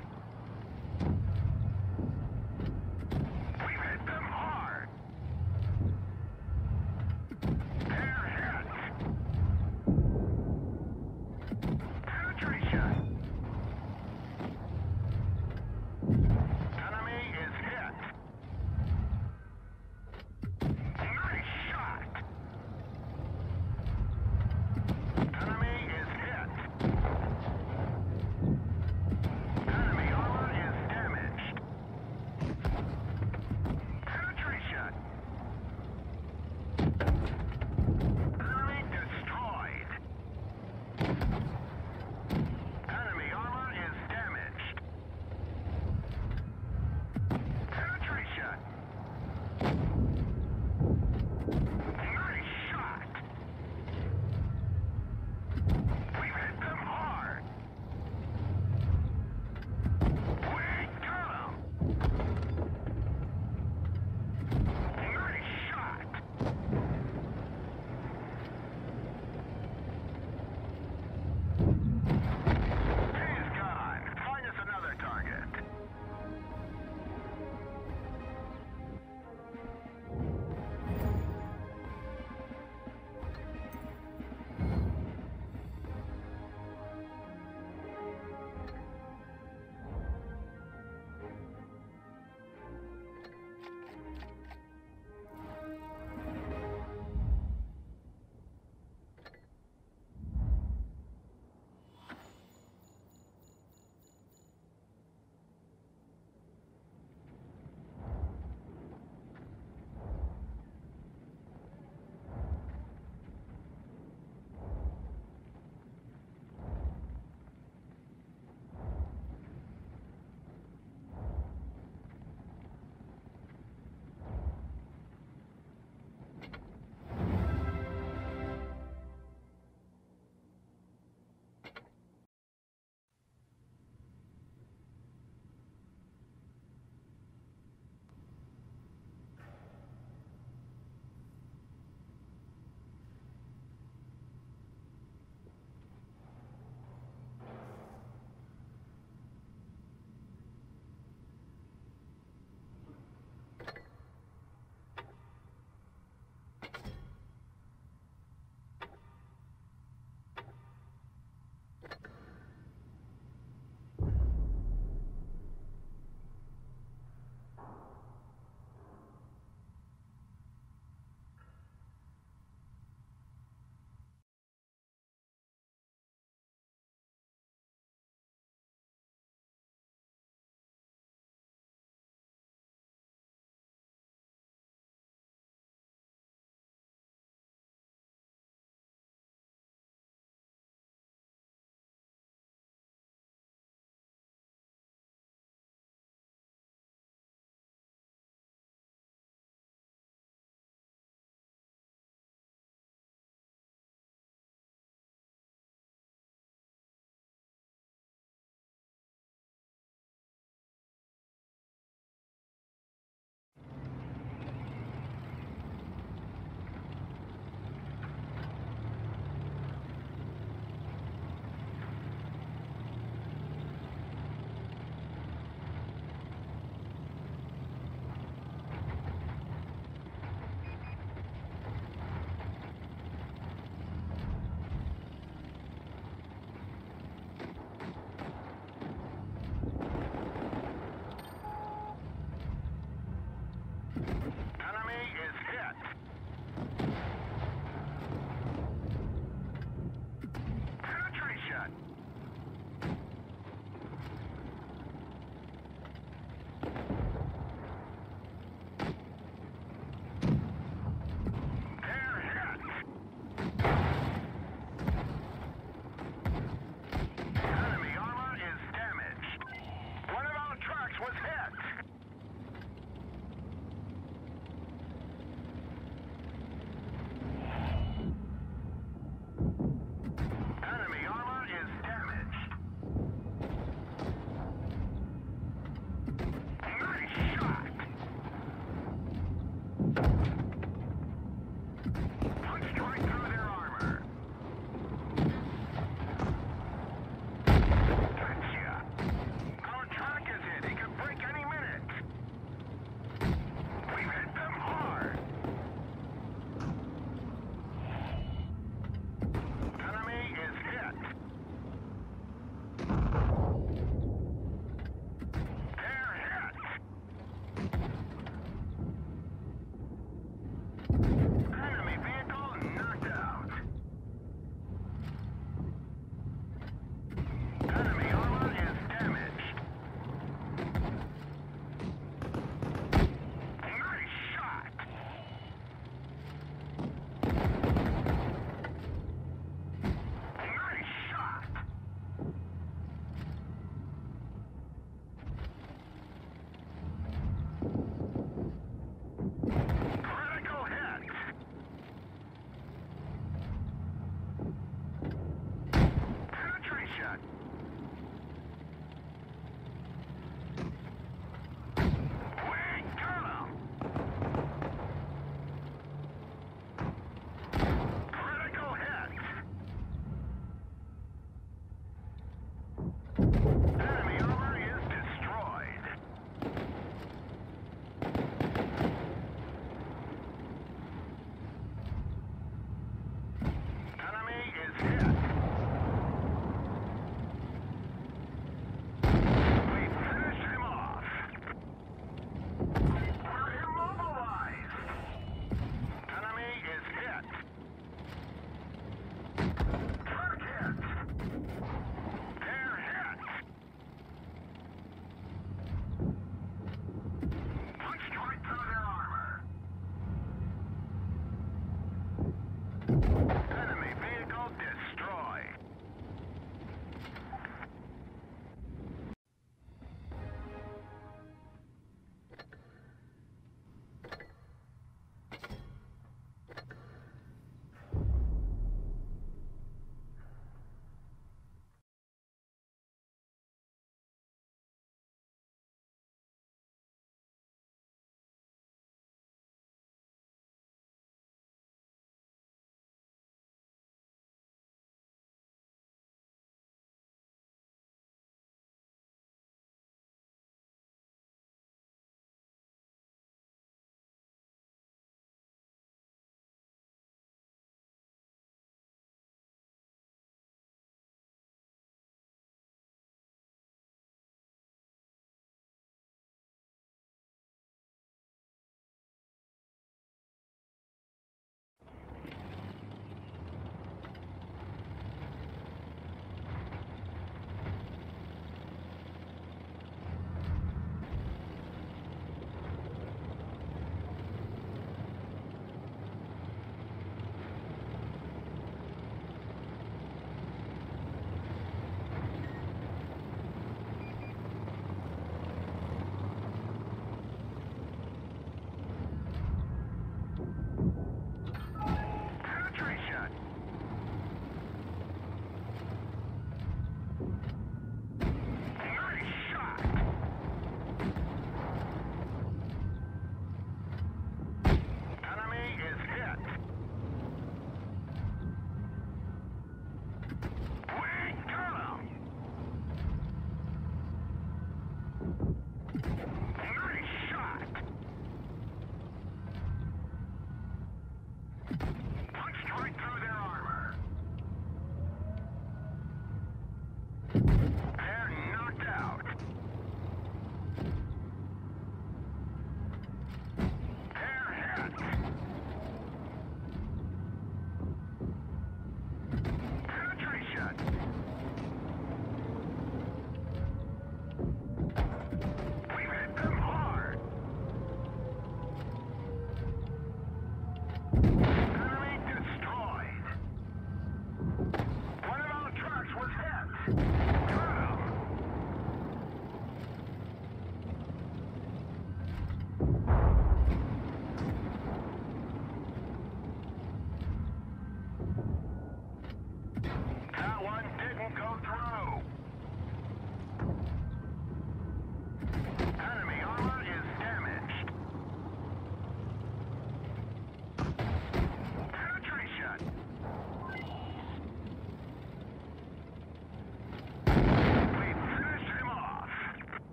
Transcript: done. We've hit them hard. They're hit. Penetration. Enemy is hit. Nice shot. Enemy is hit. Enemy armor is damaged. Penetration. Enemy destroyed. Enemy armor is damaged. Penetration. Nice shot. We've hit them hard. We got 'em. Nice shot. He's gone. Find us another target. Was hit.